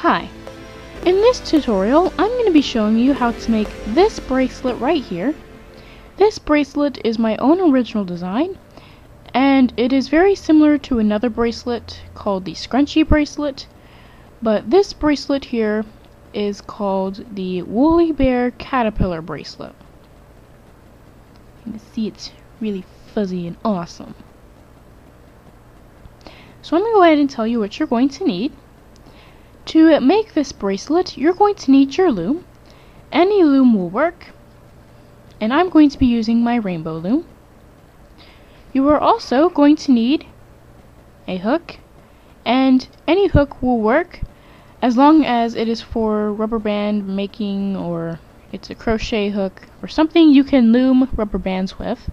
Hi, in this tutorial I'm going to be showing you how to make this bracelet right here. This bracelet is my own original design, and it is very similar to another bracelet called the scrunchie bracelet, but this bracelet here is called the Woolly Bear Caterpillar Bracelet. You can see it's really fuzzy and awesome. So I'm going to go ahead and tell you what you're going to need. To make this bracelet, you're going to need your loom. Any loom will work, and I'm going to be using my rainbow loom. You are also going to need a hook, and any hook will work as long as it is for rubber band making or it's a crochet hook or something you can loom rubber bands with.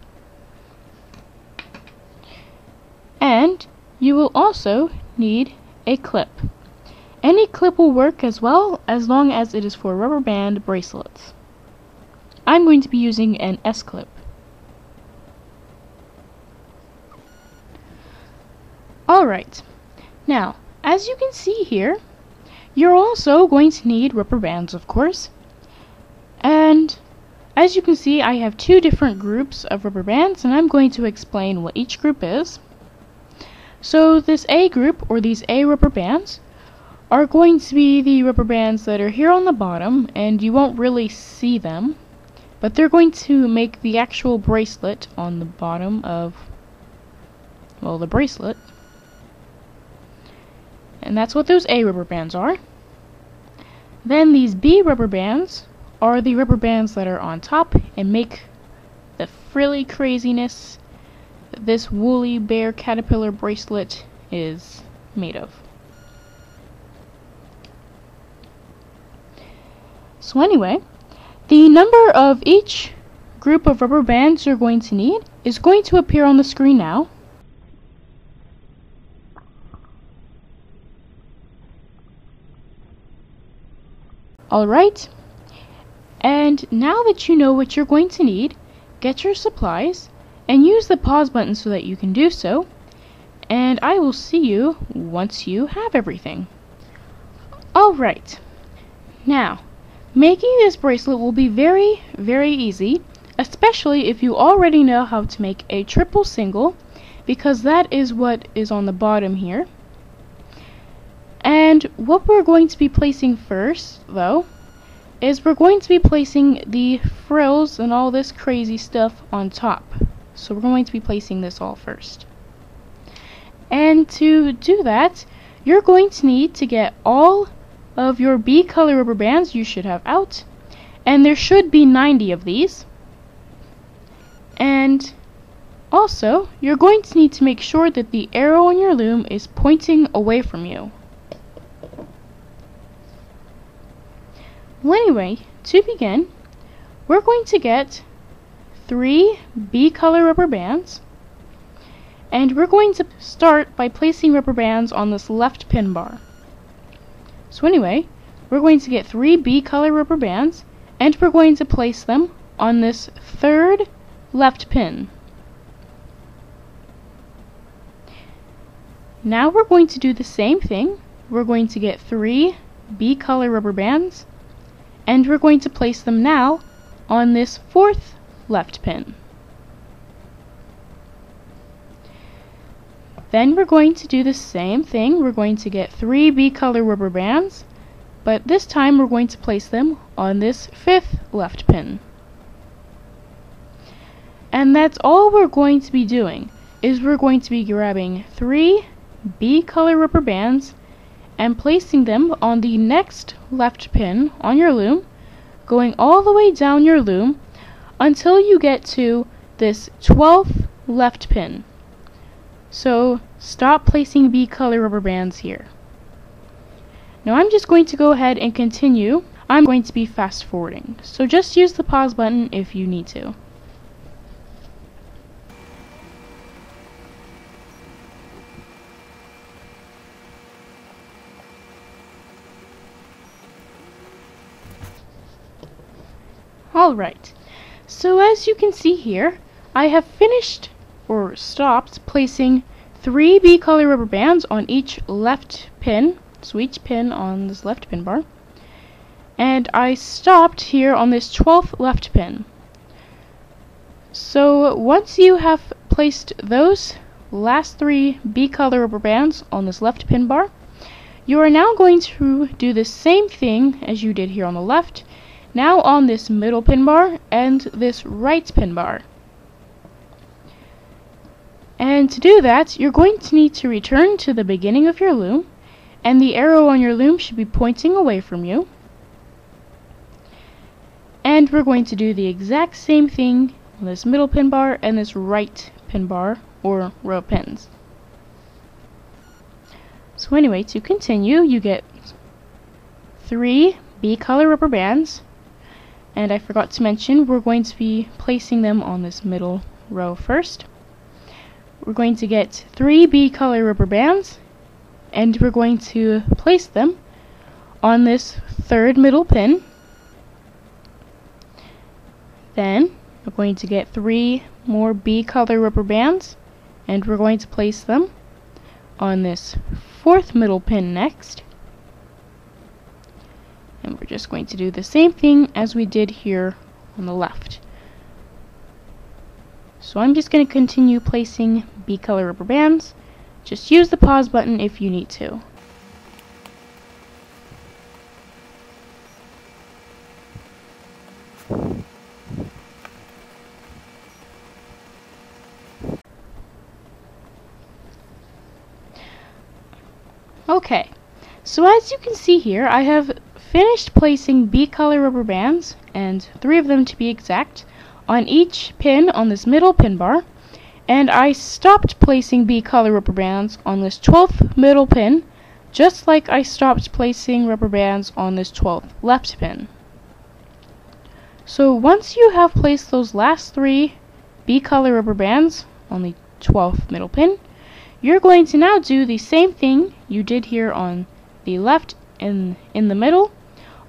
And you will also need a clip. Any clip will work as well as long as it is for rubber band bracelets. I'm going to be using an S-clip. Alright, now as you can see here, you're also going to need rubber bands, of course. And as you can see, I have two different groups of rubber bands, and I'm going to explain what each group is. So this A group, or these A rubber bands, are going to be the rubber bands that are here on the bottom, and you won't really see them, but they're going to make the actual bracelet on the bottom of, well, the bracelet. And that's what those A rubber bands are. Then these B rubber bands are the rubber bands that are on top and make the frilly craziness that this Woolly Bear Caterpillar bracelet is made of. So anyway, the number of each group of rubber bands you're going to need is going to appear on the screen now. Alright, and now that you know what you're going to need, get your supplies and use the pause button so that you can do so, and I will see you once you have everything. Alright, now making this bracelet will be very, very easy, especially if you already know how to make a triple single, because that is what is on the bottom here. And what we're going to be placing first, though, is we're going to be placing the frills and all this crazy stuff on top. So we're going to be placing this all first. And to do that, you're going to need to get all of your B color rubber bands you should have out, and there should be 90 of these. And also you're going to need to make sure that the arrow on your loom is pointing away from you. Well, anyway, to begin, we're going to get 3 B color rubber bands, and we're going to start by placing rubber bands on this left pin bar. So anyway, we're going to get 3 B color rubber bands, and we're going to place them on this third left pin. Now we're going to do the same thing. We're going to get 3 B color rubber bands, and we're going to place them now on this fourth left pin. Then we're going to do the same thing. We're going to get 3 B color rubber bands, but this time we're going to place them on this fifth left pin. And that's all we're going to be doing, is we're going to be grabbing 3 B color rubber bands and placing them on the next left pin on your loom, going all the way down your loom until you get to this 12th left pin. So stop placing B color rubber bands here. Now I'm just going to go ahead and continue. I'm going to be fast forwarding, so just use the pause button if you need to. Alright, so as you can see here, I have finished or stopped placing 3 B color rubber bands on each left pin So each pin on this left pin bar. And I stopped here on this 12th left pin. So once you have placed those last three B color rubber bands on this left pin bar, you are now going to do the same thing as you did here on the left, now on this middle pin bar and this right pin bar. And to do that, you're going to need to return to the beginning of your loom, and the arrow on your loom should be pointing away from you. And we're going to do the exact same thing on this middle pin bar and this right pin bar, or row of pins. So anyway, to continue, you get 3 B color rubber bands, and I forgot to mention we're going to be placing them on this middle row first. We're going to get 3 B color rubber bands, and we're going to place them on this third middle pin. Then we're going to get 3 more B color rubber bands, and we're going to place them on this fourth middle pin next. And we're just going to do the same thing as we did here on the left. So I'm just going to continue placing B color rubber bands. Just use the pause button if you need to. Okay, so as you can see here, I have finished placing B color rubber bands, and 3 of them to be exact, on each pin on this middle pin bar, and I stopped placing B color rubber bands on this 12th middle pin, just like I stopped placing rubber bands on this 12th left pin. So once you have placed those last 3 B color rubber bands on the 12th middle pin, you're going to now do the same thing you did here on the left and in the middle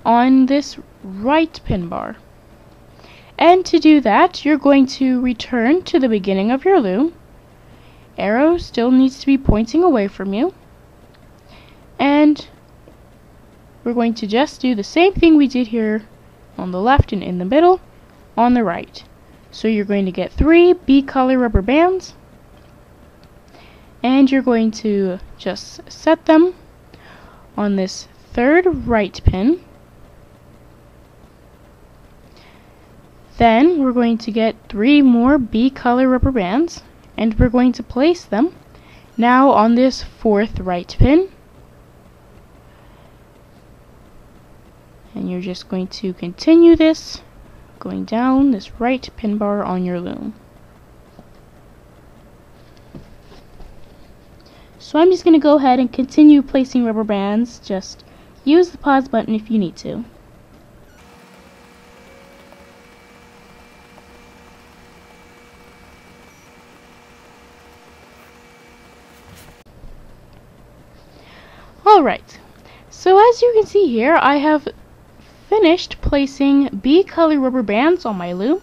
on this right pin bar. And to do that, you're going to return to the beginning of your loom. Arrow still needs to be pointing away from you. And we're going to just do the same thing we did here on the left and in the middle on the right. So you're going to get 3 B color rubber bands, and you're going to just set them on this third right pin. Then we're going to get 3 more B color rubber bands, and we're going to place them now on this fourth right pin. And you're just going to continue this, going down this right pin bar on your loom. So I'm just going to go ahead and continue placing rubber bands. Just use the pause button if you need to. Alright, so as you can see here, I have finished placing B color rubber bands on my loom.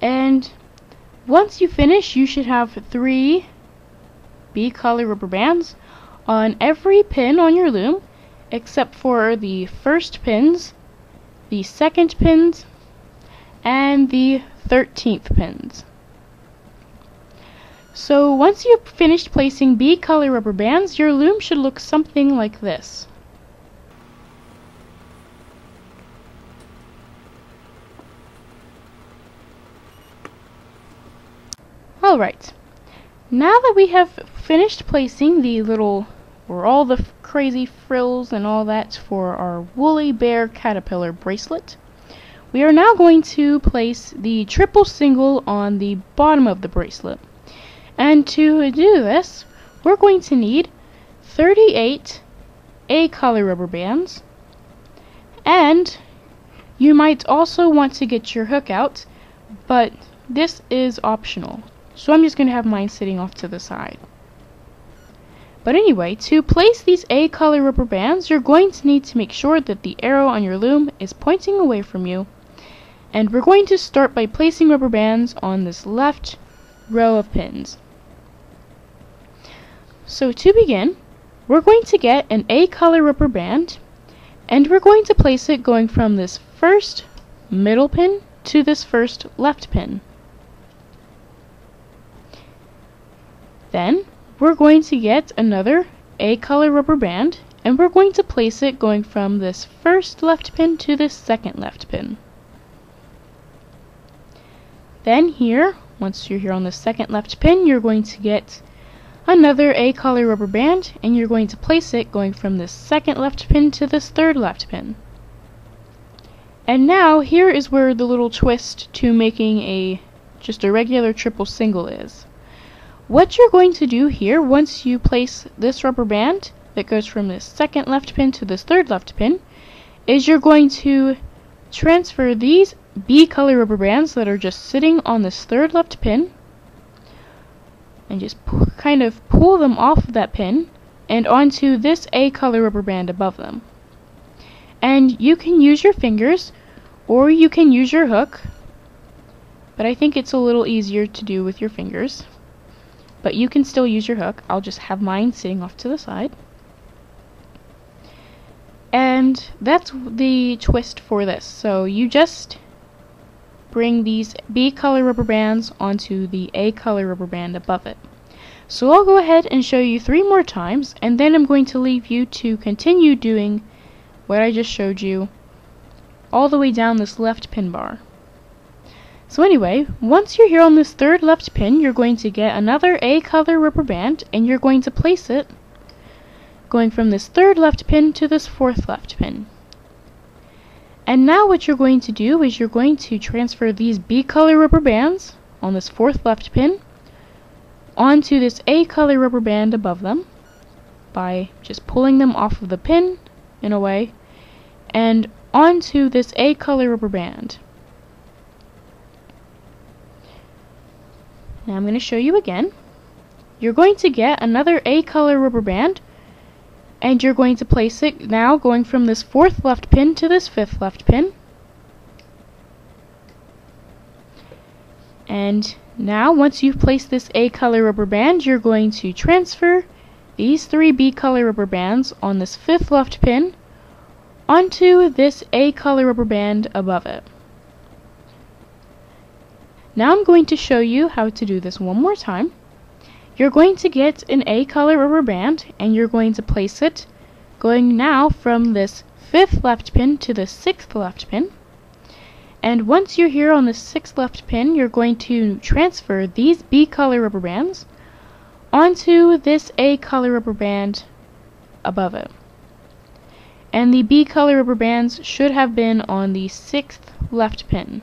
And once you finish, you should have 3 B color rubber bands on every pin on your loom, except for the first pins, the second pins, and the 13th pins. So once you've finished placing B color rubber bands, your loom should look something like this. Alright. Now that we have finished placing the little, or all the crazy frills and all that for our Woolly Bear Caterpillar Bracelet, we are now going to place the triple single on the bottom of the bracelet. And to do this, we're going to need 38 A color rubber bands, and you might also want to get your hook out, but this is optional. So I'm just going to have mine sitting off to the side. But anyway, to place these A color rubber bands, you're going to need to make sure that the arrow on your loom is pointing away from you. And we're going to start by placing rubber bands on this left row of pins. So to begin, We're going to get an A color rubber band, and we're going to place it going from this first middle pin to this first left pin. Then we're going to get another A color rubber band, and we're going to place it going from this first left pin to this second left pin. Then here, once you're here on the second left pin, you're going to get another A color rubber band, and you're going to place it going from this second left pin to this third left pin. And now here is where the little twist to making just a regular triple single is. What you're going to do here, once you place this rubber band that goes from this second left pin to this third left pin, is you're going to transfer these B color rubber bands that are just sitting on this third left pin, and just kind of pull them off of that pin and onto this A color rubber band above them. And you can use your fingers or you can use your hook, but I think it's a little easier to do with your fingers, but you can still use your hook. I'll just have mine sitting off to the side. And that's the twist for this. So you just bring these B color rubber bands onto the A color rubber band above it. So I'll go ahead and show you 3 more times, and then I'm going to leave you to continue doing what I just showed you all the way down this left pin bar. So anyway, once you're here on this third left pin, you're going to get another A color rubber band, and you're going to place it going from this third left pin to this fourth left pin. And now what you're going to do is you're going to transfer these B color rubber bands on this fourth left pin onto this A color rubber band above them by just pulling them off of the pin in a way and onto this A color rubber band. Now I'm going to show you again. You're going to get another A color rubber band, and you're going to place it now going from this fourth left pin to this fifth left pin. And now once you've placed this A color rubber band, you're going to transfer these 3 B color rubber bands on this fifth left pin onto this A color rubber band above it. Now I'm going to show you how to do this one more time. You're going to get an A color rubber band, and you're going to place it going now from this fifth left pin to the sixth left pin. And once you're here on the sixth left pin, you're going to transfer these B color rubber bands onto this A color rubber band above it. And the B color rubber bands should have been on the sixth left pin.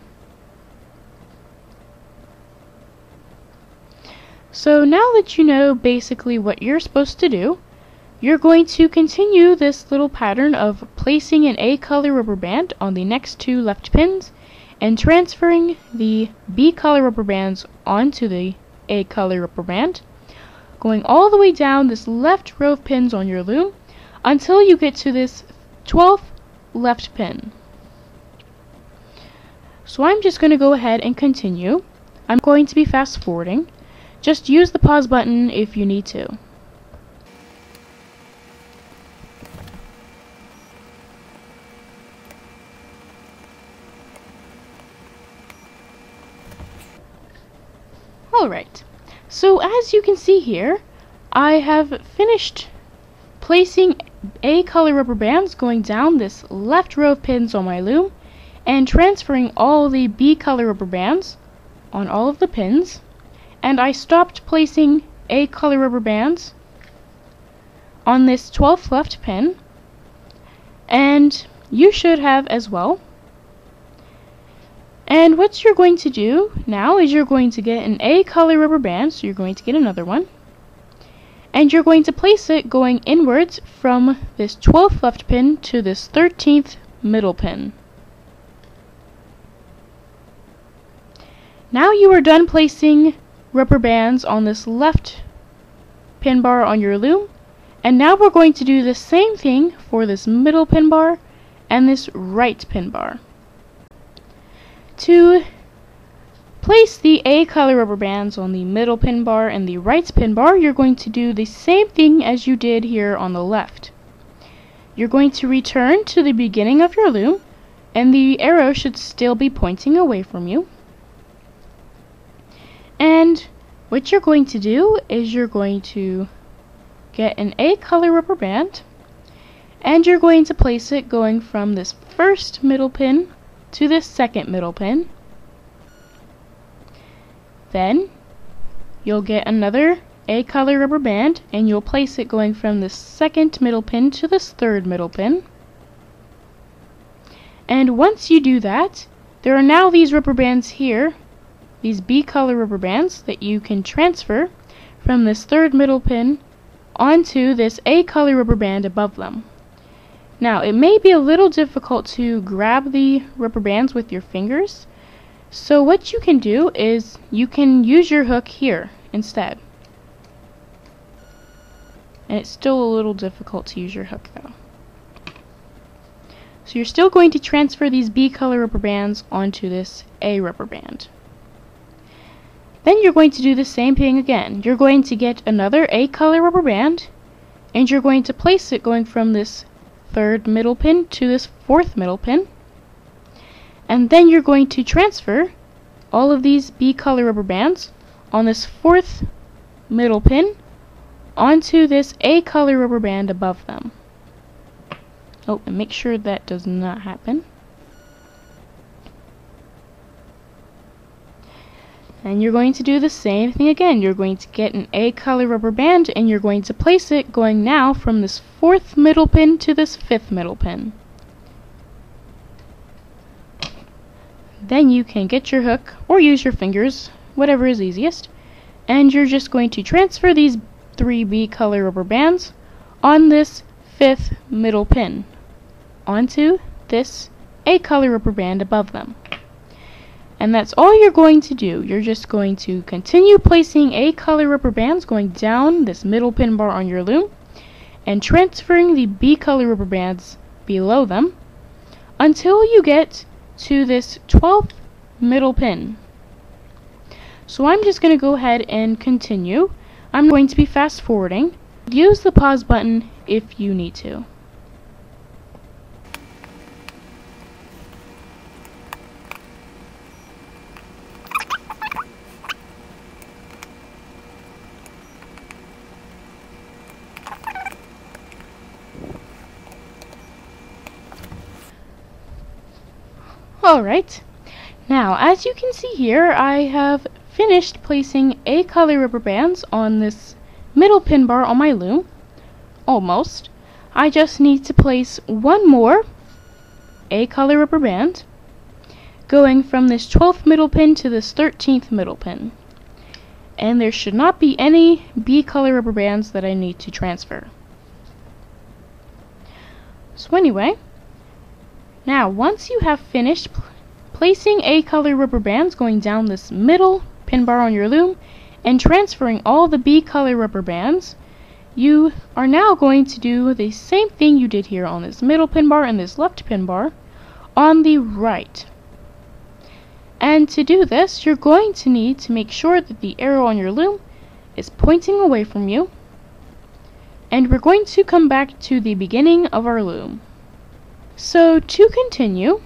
So now that you know basically what you're supposed to do, you're going to continue this little pattern of placing an A color rubber band on the next 2 left pins and transferring the B color rubber bands onto the A color rubber band, going all the way down this left row of pins on your loom until you get to this 12th left pin. So I'm just going to go ahead and continue. I'm going to be fast forwarding. Just use the pause button if you need to. Alright, so as you can see here, I have finished placing A color rubber bands going down this left row of pins on my loom and transferring all the B color rubber bands on all of the pins. And I stopped placing A color rubber bands on this 12th left pin, and you should have as well. And what you're going to do now is you're going to get an A color rubber band, so you're going to get another one, and you're going to place it going inwards from this 12th left pin to this 13th middle pin. Now you are done placing rubber bands on this left pin bar on your loom, and now we're going to do the same thing for this middle pin bar and this right pin bar. To Place the A color rubber bands on the middle pin bar and the right pin bar. You're going to do the same thing as you did here on the left. You're going to return to the beginning of your loom, and the arrow should still be pointing away from you. And what you're going to do is you're going to get an A color rubber band, and you're going to place it going from this first middle pin to this second middle pin. Then you'll get another A color rubber band, and you'll place it going from this second middle pin to this third middle pin. And once you do that, there are now these rubber bands here, these B color rubber bands, that you can transfer from this third middle pin onto this A color rubber band above them. Now, it may be a little difficult to grab the rubber bands with your fingers, so what you can do is you can use your hook here instead. And it's still a little difficult to use your hook though. So you're still going to transfer these B color rubber bands onto this A rubber band. Then you're going to do the same thing again. You're going to get another A color rubber band, and you're going to place it going from this third middle pin to this fourth middle pin. And then you're going to transfer all of these B color rubber bands on this fourth middle pin onto this A color rubber band above them. Oh, and make sure that does not happen. And you're going to do the same thing again. You're going to get an A color rubber band, and you're going to place it going now from this fourth middle pin to this fifth middle pin. Then you can get your hook or use your fingers, whatever is easiest, and you're just going to transfer these three B color rubber bands on this fifth middle pin onto this A color rubber band above them. And that's all you're going to do. You're just going to continue placing A color rubber bands going down this middle pin bar on your loom and transferring the B color rubber bands below them until you get to this 12th middle pin. So I'm just going to go ahead and continue. I'm going to be fast forwarding. Use the pause button if you need to. Alright, now as you can see here, I have finished placing A color rubber bands on this middle pin bar on my loom. Almost. I just need to place one more A color rubber band going from this 12th middle pin to this 13th middle pin. And there should not be any B color rubber bands that I need to transfer. So anyway, now once you have finished placing A color rubber bands going down this middle pin bar on your loom and transferring all the B color rubber bands, you are now going to do the same thing you did here on this middle pin bar and this left pin bar on the right. And to do this, you're going to need to make sure that the arrow on your loom is pointing away from you. And we're going to come back to the beginning of our loom. So to continue,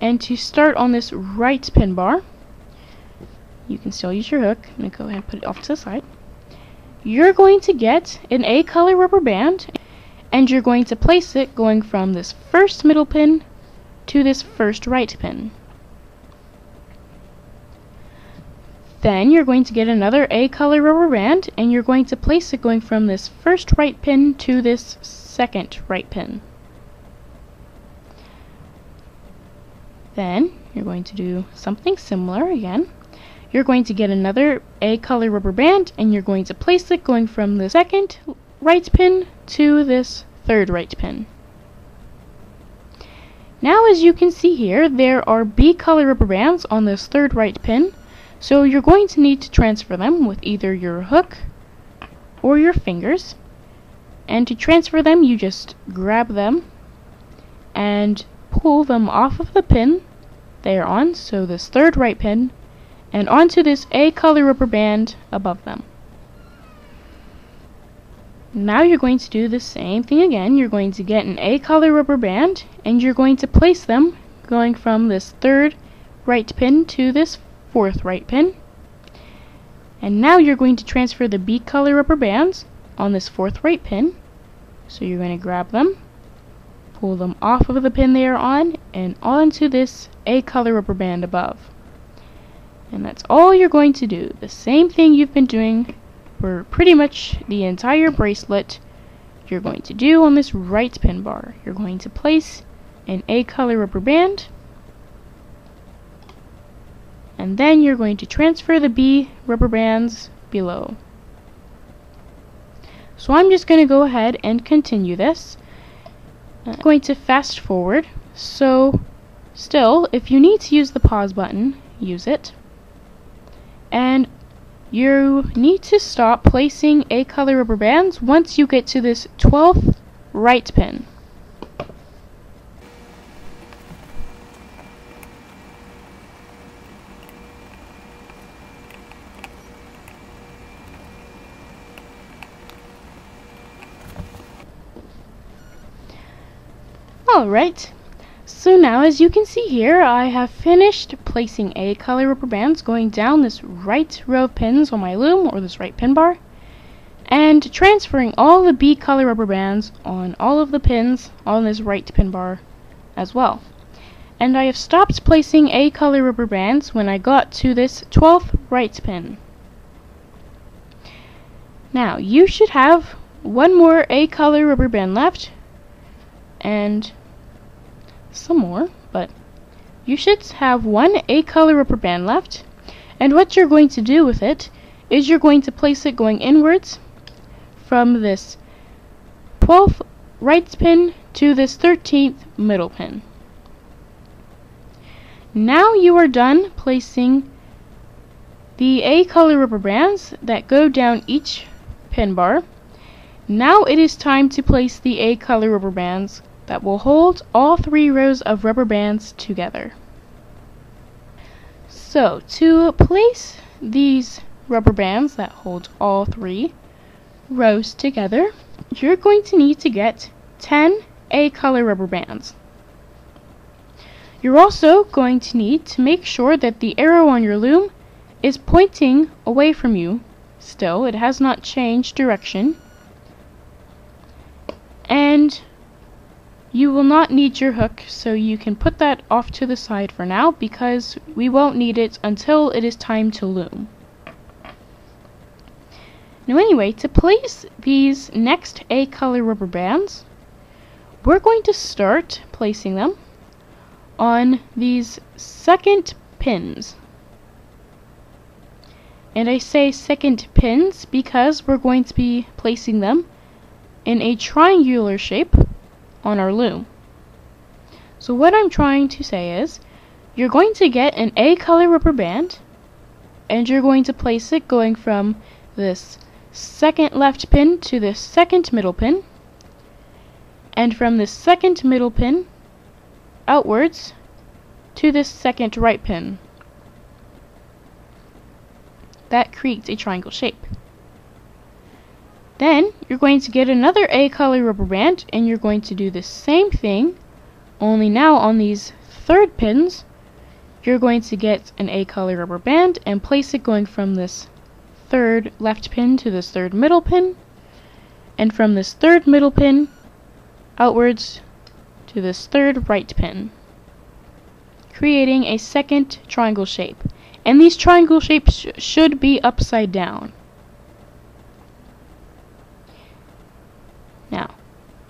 and to start on this right pin bar, you can still use your hook. I'm going to go ahead and put it off to the side. You're going to get an A color rubber band, and you're going to place it going from this first middle pin to this first right pin. Then you're going to get another A color rubber band, and you're going to place it going from this first right pin to this second right pin. Then you're going to do something similar again. You're going to get another A color rubber band, and you're going to place it going from the second right pin to this third right pin. Now as you can see here, there are B color rubber bands on this third right pin, so you're going to need to transfer them with either your hook or your fingers. And to transfer them, you just grab them and pull them off of the pin they are on, so this third right pin, and onto this A color rubber band above them. Now you're going to do the same thing again. You're going to get an A color rubber band and you're going to place them going from this third right pin to this fourth right pin. And now you're going to transfer the B color rubber bands on this fourth right pin. So you're going to grab them, pull them off of the pin they are on and onto this A color rubber band above. And that's all you're going to do. The same thing you've been doing for pretty much the entire bracelet. You're going to do on this right pin bar, you're going to place an A color rubber band, and then you're going to transfer the B rubber bands below. So I'm just going to go ahead and continue this. I'm going to fast forward, so still, if you need to use the pause button, use it. And you need to stop placing A color rubber bands once you get to this 12th right pin. Alright, so now as you can see here, I have finished placing A color rubber bands going down this right row of pins on my loom, or this right pin bar, and transferring all the B color rubber bands on all of the pins on this right pin bar as well. And I have stopped placing A color rubber bands when I got to this 12th right pin. Now you should have one more A color rubber band left, and some more, but you should have one A color rubber band left, and what you're going to do with it is you're going to place it going inwards from this 12th right pin to this 13th middle pin. Now you are done placing the A color rubber bands that go down each pin bar. Now it is time to place the A color rubber bands that will hold all three rows of rubber bands together. So to place these rubber bands that hold all three rows together, you're going to need to get 10 A color rubber bands. You're also going to need to make sure that the arrow on your loom is pointing away from you. Still, it has not changed direction. And you will not need your hook, so you can put that off to the side for now because we won't need it until it is time to loom. Now anyway, to place these next A color rubber bands, we're going to start placing them on these second pins. And I say second pins because we're going to be placing them in a triangular shape on our loom. So what I'm trying to say is, you're going to get an A color rubber band and you're going to place it going from this second left pin to this second middle pin, and from this second middle pin outwards to this second right pin. That creates a triangle shape. Then you're going to get another A color rubber band and you're going to do the same thing, only now on these third pins you're going to get an A color rubber band and place it going from this third left pin to this third middle pin, and from this third middle pin outwards to this third right pin, creating a second triangle shape. And these triangle shapes should be upside down. Now,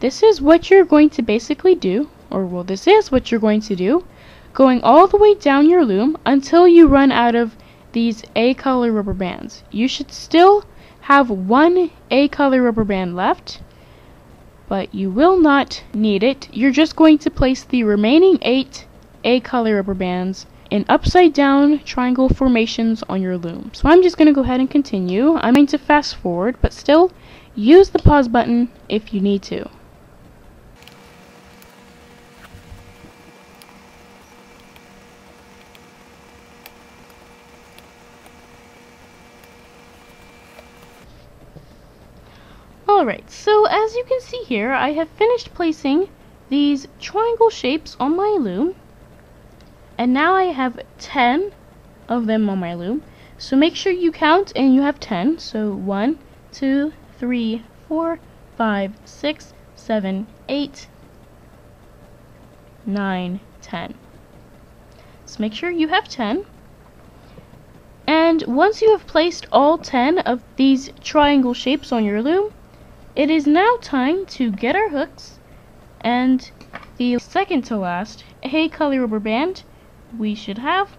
this is what you're going to basically do, or well, this is what you're going to do, going all the way down your loom until you run out of these A color rubber bands. You should still have one A color rubber band left, but you will not need it. You're just going to place the remaining 8 A color rubber bands in upside down triangle formations on your loom. So I'm just going to go ahead and continue. I'm going to fast forward, but still, use the pause button if you need to. Alright, so as you can see here, I have finished placing these triangle shapes on my loom. And now I have 10 of them on my loom. So make sure you count and you have 10. So 1, 2, 3, 4, 5, 6, 7, 8, 9, 10. So make sure you have 10. And once you have placed all 10 of these triangle shapes on your loom, it is now time to get our hooks and the second to last hay color rubber band we should have.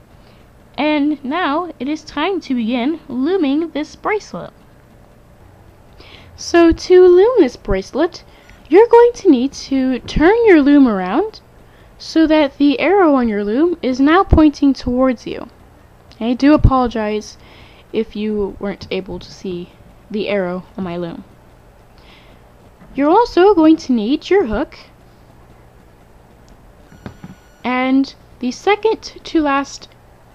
And now it is time to begin looming this bracelet. So to loom this bracelet, you're going to need to turn your loom around so that the arrow on your loom is now pointing towards you. I do apologize if you weren't able to see the arrow on my loom. You're also going to need your hook and the second to last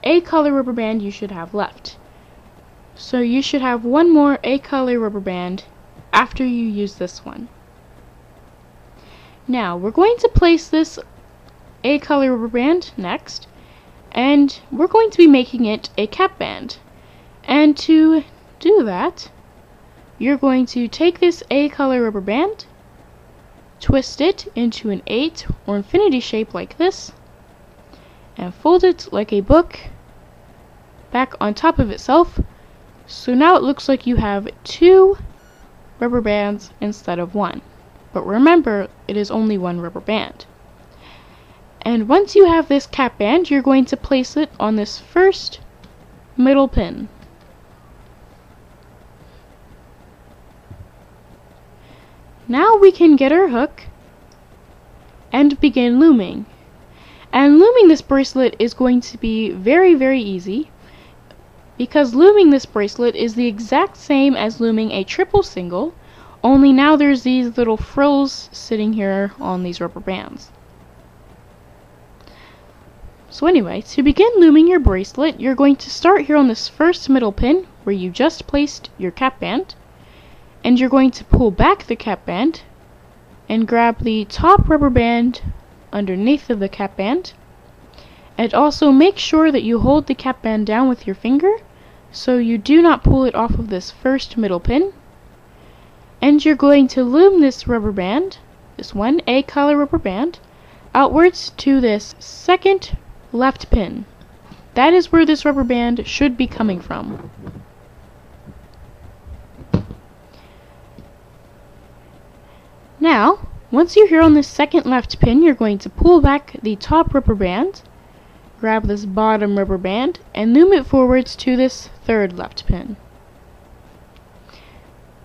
A color rubber band you should have left. So you should have one more A color rubber band after you use this one. Now we're going to place this A color rubber band next, and we're going to be making it a cap band. And to do that, you're going to take this A color rubber band, twist it into an 8 or infinity shape like this, and fold it like a book back on top of itself. So now it looks like you have 2 rubber bands instead of 1. But remember, it is only 1 rubber band. And once you have this cap band, you're going to place it on this first middle pin. Now we can get our hook and begin looming. And looming this bracelet is going to be very, very easy, because looming this bracelet is the exact same as looming a triple single, only now there's these little frills sitting here on these rubber bands. So anyway, to begin looming your bracelet, you're going to start here on this first middle pin where you just placed your cap band, and you're going to pull back the cap band and grab the top rubber band underneath of the cap band, and also make sure that you hold the cap band down with your finger so you do not pull it off of this first middle pin. And you're going to loom this rubber band, this one A color rubber band, outwards to this second left pin. That is where this rubber band should be coming from. Now once you're here on this second left pin, you're going to pull back the top rubber band, grab this bottom rubber band, and loom it forwards to this third left pin.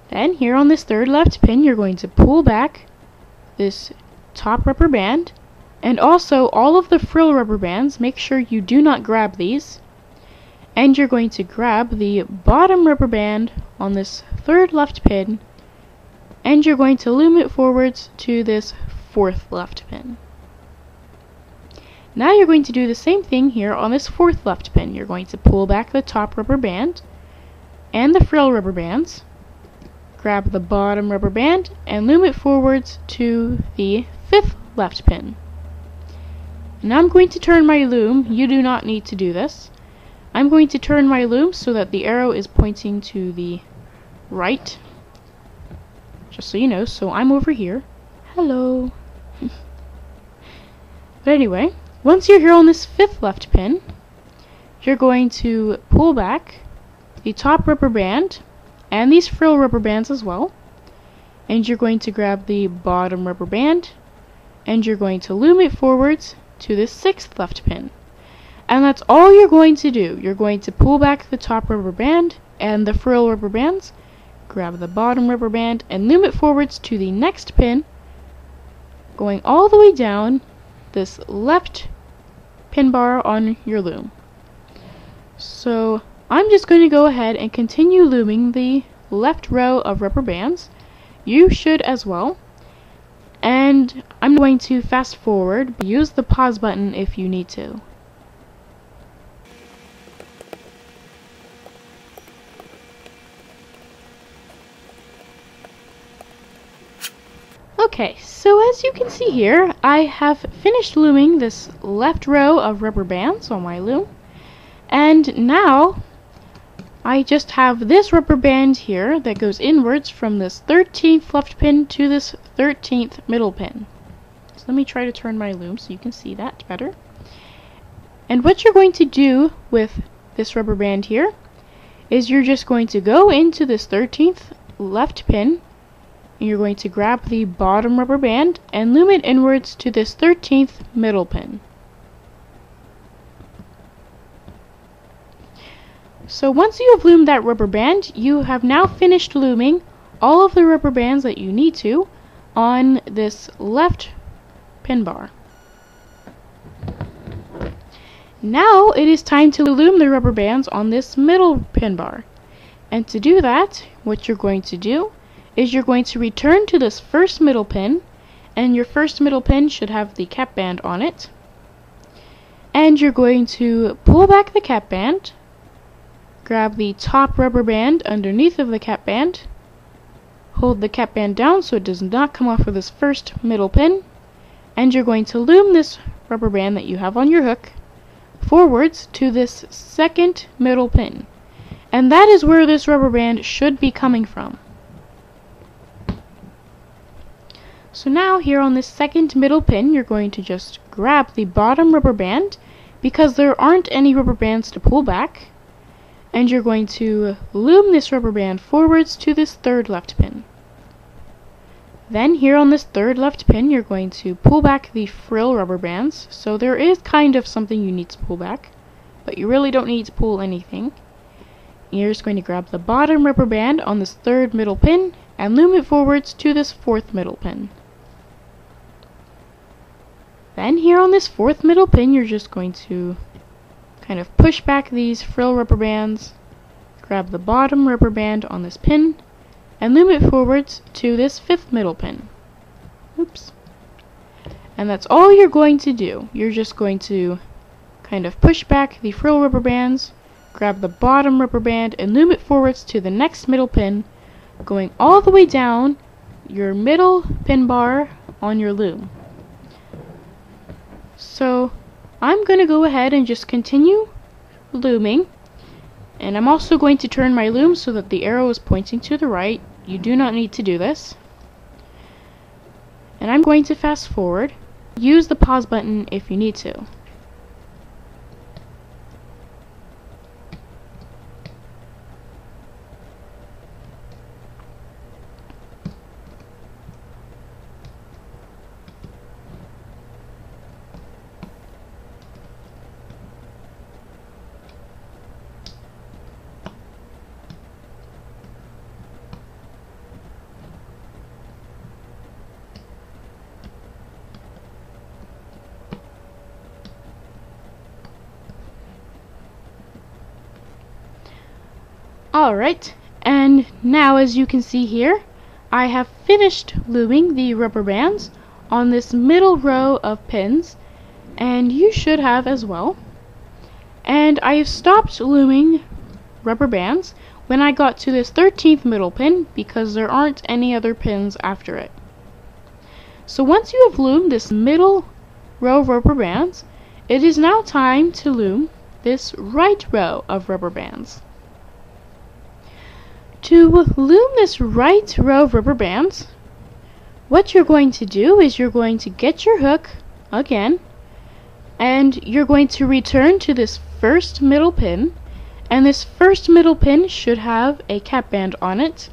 Then here on this third left pin, you're going to pull back this top rubber band, and also all of the frill rubber bands, make sure you do not grab these, and you're going to grab the bottom rubber band on this third left pin, and you're going to loom it forwards to this fourth left pin. Now you're going to do the same thing here on this fourth left pin. You're going to pull back the top rubber band and the frill rubber bands, grab the bottom rubber band, and loom it forwards to the fifth left pin. Now I'm going to turn my loom. You do not need to do this. I'm going to turn my loom so that the arrow is pointing to the right. Just so you know, so I'm over here. Hello. But anyway, once you're here on this fifth left pin, you're going to pull back the top rubber band and these frill rubber bands as well. And you're going to grab the bottom rubber band and you're going to loom it forwards to the sixth left pin. And that's all you're going to do. You're going to pull back the top rubber band and the frill rubber bands, grab the bottom rubber band and loom it forwards to the next pin, going all the way down this left pin bar on your loom. So I'm just going to go ahead and continue looming the left row of rubber bands. You should as well. And I'm going to fast forward, but use the pause button if you need to. Okay, so as you can see here, I have finished looming this left row of rubber bands on my loom, and now I just have this rubber band here that goes inwards from this 13th left pin to this 13th middle pin. So let me try to turn my loom so you can see that better. And what you're going to do with this rubber band here is you're just going to go into this 13th left pin, and you're going to grab the bottom rubber band and loom it inwards to this 13th middle pin. So once you have loomed that rubber band, you have now finished looming all of the rubber bands that you need to on this left pin bar. Now it is time to loom the rubber bands on this middle pin bar. And to do that, what you're going to do is you're going to return to this first middle pin, and your first middle pin should have the cap band on it, and you're going to pull back the cap band, grab the top rubber band underneath of the cap band, hold the cap band down so it does not come off of this first middle pin, and you're going to loom this rubber band that you have on your hook forwards to this second middle pin, and that is where this rubber band should be coming from. So now here on this second middle pin, you're going to just grab the bottom rubber band, because there aren't any rubber bands to pull back, and you're going to loom this rubber band forwards to this third left pin. Then here on this third left pin, you're going to pull back the frill rubber bands, so there is kind of something you need to pull back, but you really don't need to pull anything. You're just going to grab the bottom rubber band on this third middle pin and loom it forwards to this fourth middle pin. Then here on this fourth middle pin, you're just going to kind of push back these frill rubber bands, grab the bottom rubber band on this pin, and loom it forwards to this fifth middle pin. Oops. And that's all you're going to do. You're just going to kind of push back the frill rubber bands, grab the bottom rubber band, and loom it forwards to the next middle pin, going all the way down your middle pin bar on your loom. So I'm going to go ahead and just continue looming, and I'm also going to turn my loom so that the arrow is pointing to the right. You do not need to do this. And I'm going to fast forward. Use the pause button if you need to. Alright, and now as you can see here, I have finished looming the rubber bands on this middle row of pins, and you should have as well. And I have stopped looming rubber bands when I got to this 13th middle pin, because there aren't any other pins after it. So once you have loomed this middle row of rubber bands, it is now time to loom this right row of rubber bands. To loom this right row of rubber bands, what you're going to do is you're going to get your hook again, and you're going to return to this first middle pin, and this first middle pin should have a cap band on it.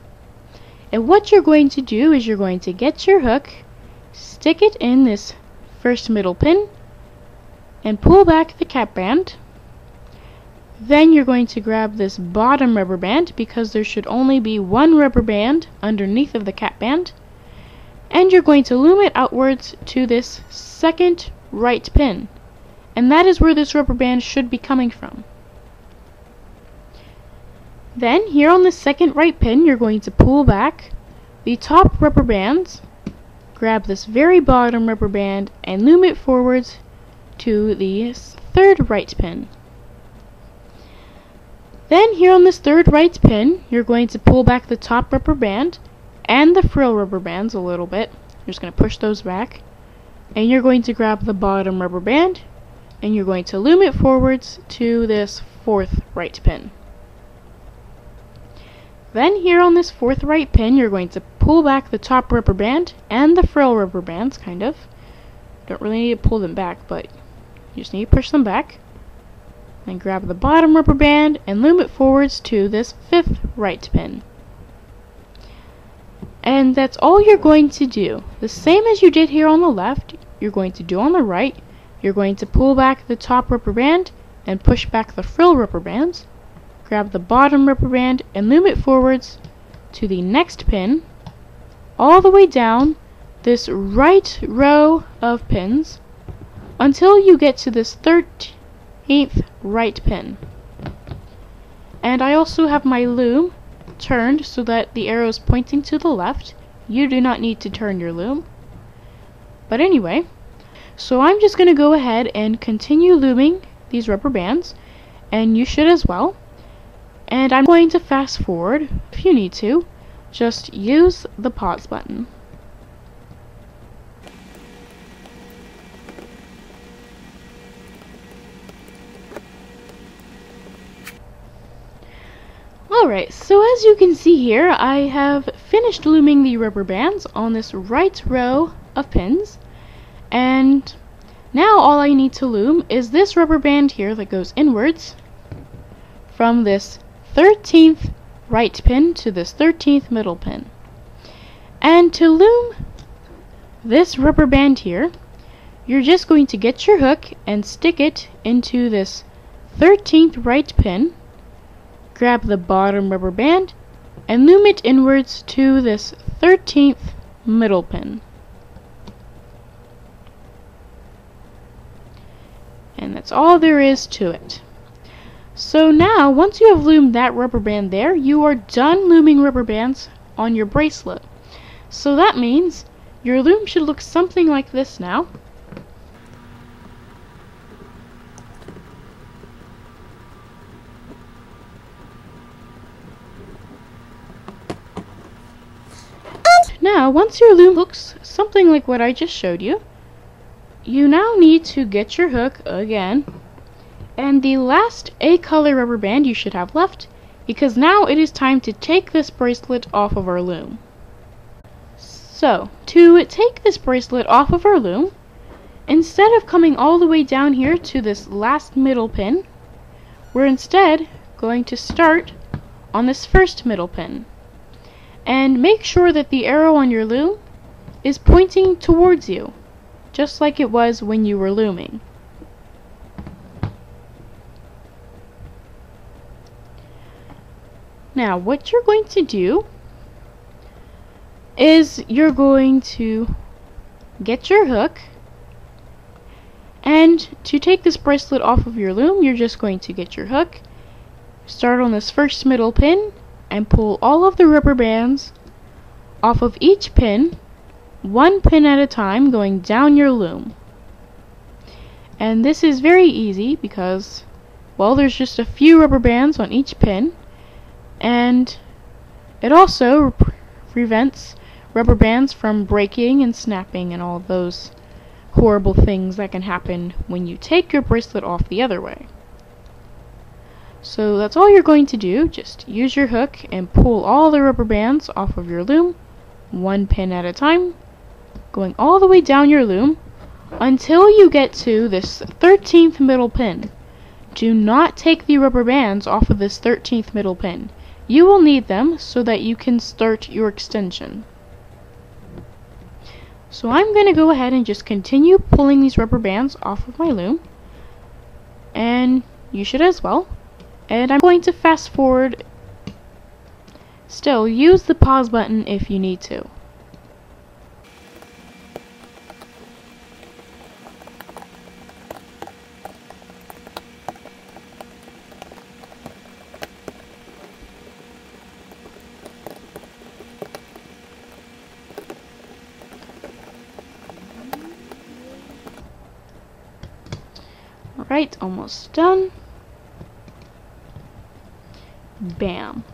And what you're going to do is you're going to get your hook, stick it in this first middle pin, and pull back the cap band. Then you're going to grab this bottom rubber band, because there should only be one rubber band underneath of the cap band, and you're going to loom it outwards to this second right pin, and that is where this rubber band should be coming from. Then here on the second right pin, you're going to pull back the top rubber bands, grab this very bottom rubber band, and loom it forwards to the third right pin. Then here on this third right pin, you're going to pull back the top rubber band and the frill rubber bands a little bit, You're just going to push those back, and you're going to grab the bottom rubber band, and you're going to loom it forwards to this fourth right pin. Then here on this fourth right pin, you're going to pull back the top rubber band and the frill rubber bands, kind of. Don't really need to pull them back, but you just need to push them back. Then grab the bottom rubber band and loom it forwards to this fifth right pin. And that's all you're going to do. The same as you did here on the left, you're going to do on the right. You're going to pull back the top rubber band and push back the frill rubber bands. Grab the bottom rubber band and loom it forwards to the next pin, all the way down this right row of pins until you get to this 13th right pin. And I also have my loom turned so that the arrow is pointing to the left. You do not need to turn your loom. But anyway, so I'm just going to go ahead and continue looming these rubber bands, and you should as well. And I'm going to fast forward. If you need to, just use the pause button. Alright, so as you can see here, I have finished looming the rubber bands on this right row of pins, and now all I need to loom is this rubber band here that goes inwards from this 13th right pin to this 13th middle pin. And to loom this rubber band here, you're just going to get your hook and stick it into this 13th right pin, grab the bottom rubber band, and loom it inwards to this 13th middle pin. And that's all there is to it. So now, once you have loomed that rubber band there, you are done looming rubber bands on your bracelet. So that means your loom should look something like this now. Now, once your loom looks something like what I just showed you, you now need to get your hook again, and the last A-color rubber band you should have left, because now it is time to take this bracelet off of our loom. So, to take this bracelet off of our loom, instead of coming all the way down here to this last middle pin, we're instead going to start on this first middle pin. And make sure that the arrow on your loom is pointing towards you, just like it was when you were looming. Now, what you're going to do is you're going to get your hook, and to take this bracelet off of your loom, you're just going to get your hook, start on this first middle pin, and pull all of the rubber bands off of each pin, one pin at a time, going down your loom. And this is very easy because, well, there's just a few rubber bands on each pin, and it also prevents rubber bands from breaking and snapping and all those horrible things that can happen when you take your bracelet off the other way. So that's all you're going to do. Just use your hook and pull all the rubber bands off of your loom, one pin at a time, going all the way down your loom until you get to this 13th middle pin. Do not take the rubber bands off of this 13th middle pin. You will need them so that you can start your extension. So I'm going to go ahead and just continue pulling these rubber bands off of my loom, and you should as well. And I'm going to fast forward. Still, use the pause button if you need to. Alright, almost done. Bam.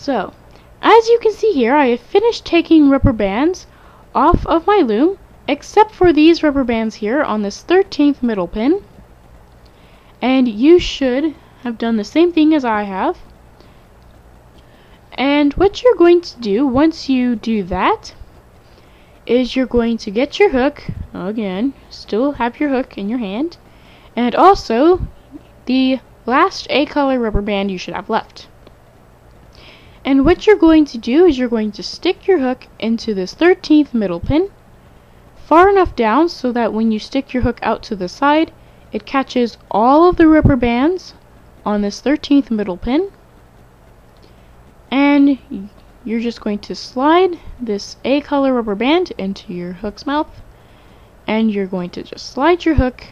So, as you can see here, I have finished taking rubber bands off of my loom, except for these rubber bands here on this 13th middle pin. And you should have done the same thing as I have. And what you're going to do once you do that is you're going to get your hook, again, still have your hook in your hand, and also the last A-color rubber band you should have left. And what you're going to do is you're going to stick your hook into this 13th middle pin, far enough down so that when you stick your hook out to the side, it catches all of the rubber bands on this 13th middle pin. And you're just going to slide this A color rubber band into your hook's mouth, and you're going to just slide your hook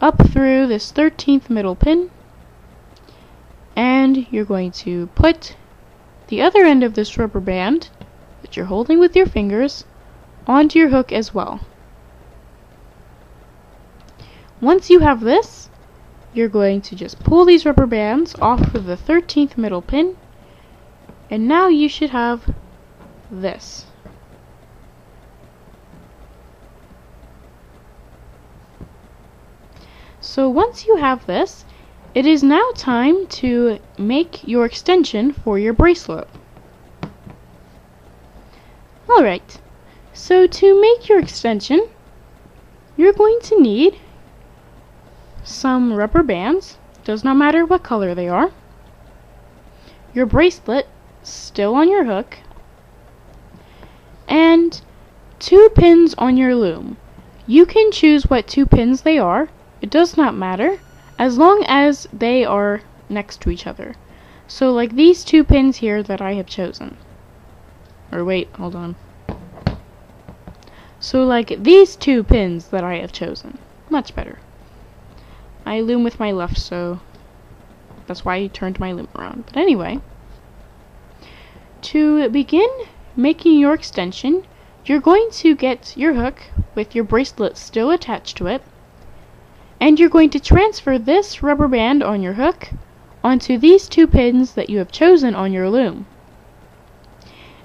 up through this 13th middle pin, and you're going to put the other end of this rubber band that you're holding with your fingers onto your hook as well. Once you have this, you're going to just pull these rubber bands off of the 13th middle pin, and now you should have this. So once you have this, it is now time to make your extension for your bracelet. Alright, so to make your extension, you're going to need some rubber bands, does not matter what color they are, your bracelet still on your hook, and 2 pins on your loom. You can choose what 2 pins they are, it does not matter, as long as they are next to each other. So like these 2 pins here that I have chosen. Or wait, hold on. So like these 2 pins that I have chosen. Much better. I loom with my left, so that's why I turned my loom around. But anyway, to begin making your extension, you're going to get your hook with your bracelet still attached to it, and you're going to transfer this rubber band on your hook onto these 2 pins that you have chosen on your loom.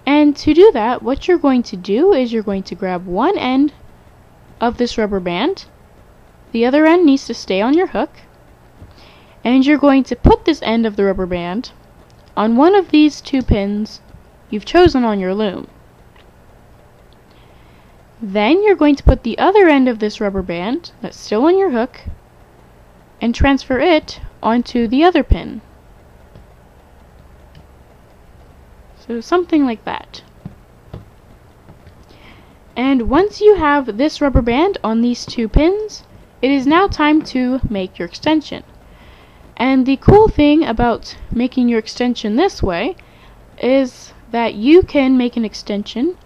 And to do that, what you're going to do is you're going to grab one end of this rubber band. The other end needs to stay on your hook, and you're going to put this end of the rubber band on one of these 2 pins you've chosen on your loom. Then you're going to put the other end of this rubber band that's still on your hook and transfer it onto the other pin. So something like that. And once you have this rubber band on these 2 pins, it is now time to make your extension. And the cool thing about making your extension this way is that you can make an extension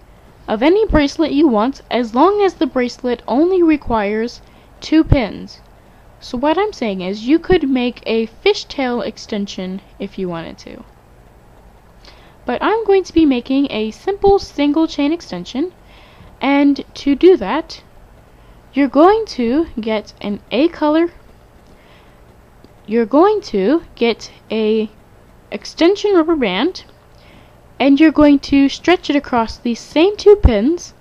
of any bracelet you want as long as the bracelet only requires 2 pins. So what I'm saying is you could make a fishtail extension if you wanted to. But I'm going to be making a simple single chain extension, and to do that, you're going to get an A color. You're going to get a extension rubber band, and you're going to stretch it across these same 2 pins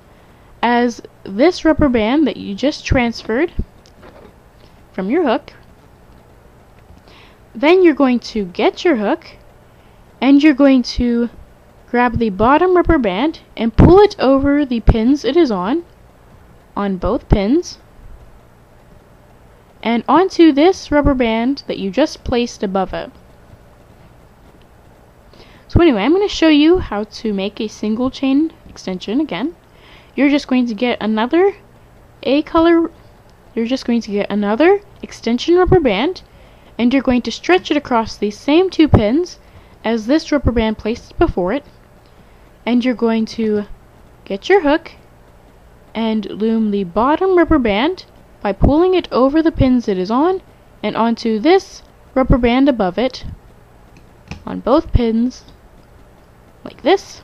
as this rubber band that you just transferred from your hook. Then you're going to get your hook, and you're going to grab the bottom rubber band and pull it over the pins it is on both pins, and onto this rubber band that you just placed above it. So anyway, I'm going to show you how to make a single chain extension again. You're just going to get another extension rubber band, and you're going to stretch it across these same 2 pins as this rubber band placed before it, and you're going to get your hook and loom the bottom rubber band by pulling it over the pins it is on and onto this rubber band above it on both pins, like this.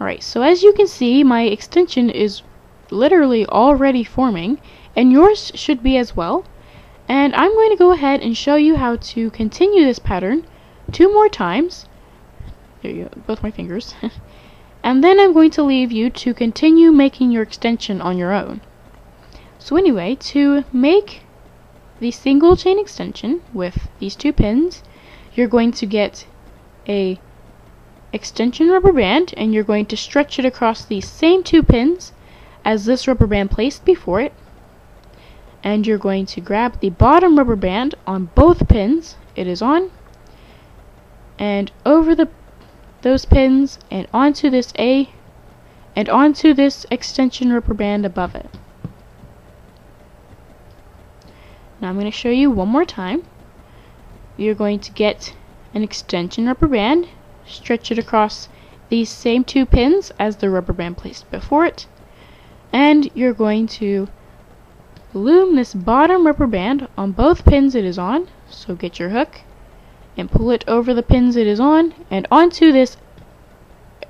Alright, so as you can see, my extension is literally already forming, and yours should be as well, and I'm going to go ahead and show you how to continue this pattern two more times. There you go, both my fingers. And then I'm going to leave you to continue making your extension on your own. So anyway, to make the single chain extension with these two pins, you're going to get a extension rubber band, and you're going to stretch it across these same two pins as this rubber band placed before it. And you're going to grab the bottom rubber band on both pins it is on, and over those pins and onto this A and onto this extension rubber band above it. Now I'm going to show you one more time. You're going to get an extension rubber band, stretch it across these same two pins as the rubber band placed before it, and you're going to loom this bottom rubber band on both pins it is on, so get your hook and pull it over the pins it is on and onto this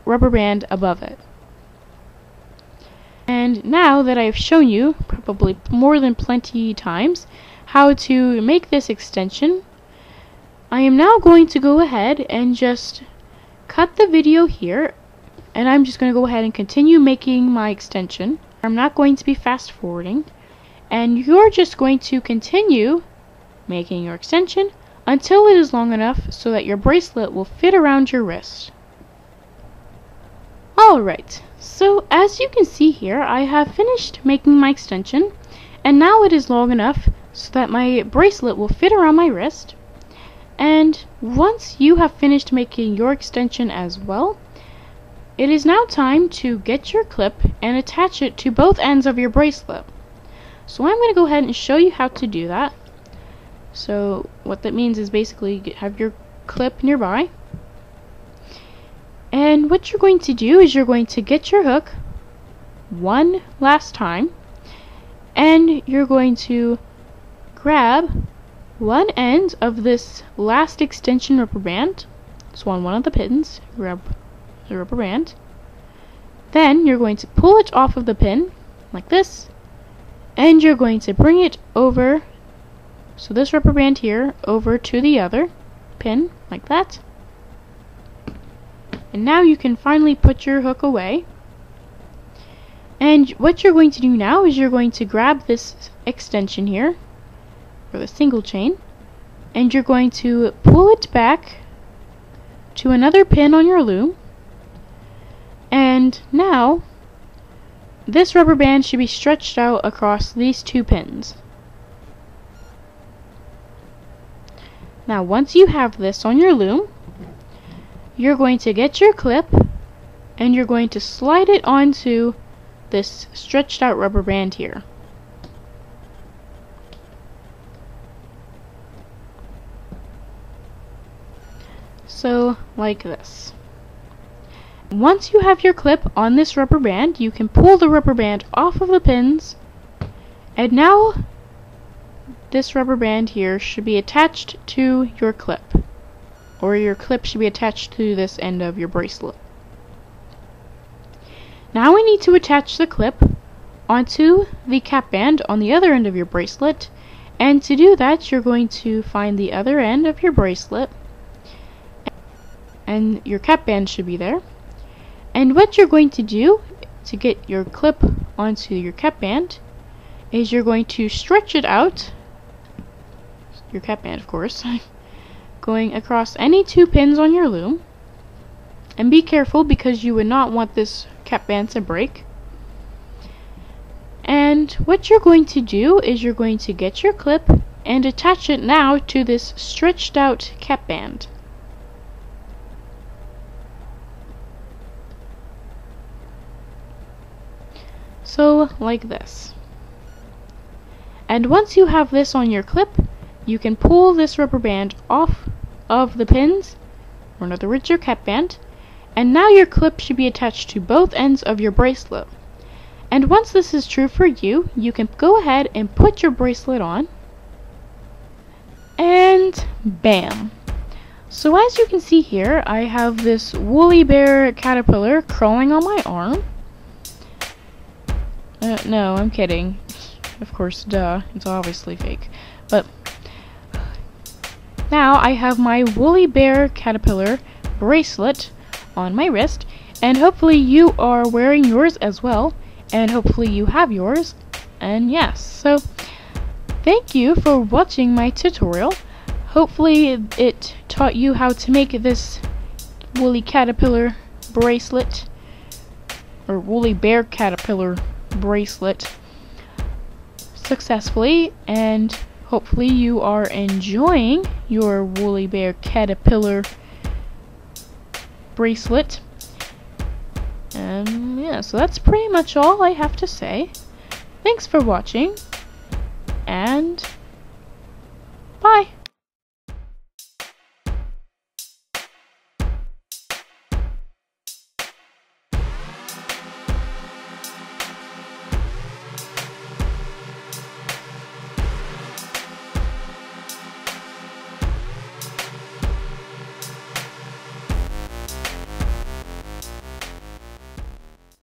rubber band above it. And now that I've shown you, probably more than plenty times, how to make this extension, I am now going to go ahead and just cut the video here, and I'm just going to go ahead and continue making my extension. I'm not going to be fast forwarding, and you're just going to continue making your extension until it is long enough so that your bracelet will fit around your wrist. Alright, so as you can see here, I have finished making my extension, and now it is long enough so that my bracelet will fit around my wrist. And once you have finished making your extension as well, it is now time to get your clip and attach it to both ends of your bracelet. So I'm going to go ahead and show you how to do that. So what that means is basically you have your clip nearby. And what you're going to do is you're going to get your hook one last time, and you're going to grab one end of this last extension rubber band, so on one of the pins, grab the rubber band, then you're going to pull it off of the pin, like this, and you're going to bring it over, so this rubber band here, over to the other pin, like that. And now you can finally put your hook away. And what you're going to do now is you're going to grab this extension here, or the single chain, and you're going to pull it back to another pin on your loom. And now this rubber band should be stretched out across these two pins. Now once you have this on your loom, you're going to get your clip and you're going to slide it onto this stretched out rubber band here. So, like this. Once you have your clip on this rubber band, you can pull the rubber band off of the pins, and now this rubber band here should be attached to your clip, or your clip should be attached to this end of your bracelet. Now we need to attach the clip onto the cap band on the other end of your bracelet, and to do that you're going to find the other end of your bracelet, and your cap band should be there. And what you're going to do to get your clip onto your cap band is you're going to stretch it out, your cap band of course, going across any two pins on your loom, and be careful because you would not want this cap band to break. And what you're going to do is you're going to get your clip and attach it now to this stretched out cap band. So like this. And once you have this on your clip, you can pull this rubber band off of the pins, or in other words your cap band, and now your clip should be attached to both ends of your bracelet. And once this is true for you, you can go ahead and put your bracelet on, and bam! So as you can see here, I have this woolly bear caterpillar crawling on my arm. No, I'm kidding. Of course, duh, it's obviously fake. But Now I have my Woolly Bear Caterpillar Bracelet on my wrist, and hopefully you are wearing yours as well, and hopefully you have yours. And yes, so thank you for watching my tutorial. Hopefully it taught you how to make this woolly caterpillar bracelet, or woolly bear caterpillar bracelet, successfully, and hopefully you are enjoying your woolly bear caterpillar bracelet. And yeah, so that's pretty much all I have to say. Thanks for watching, and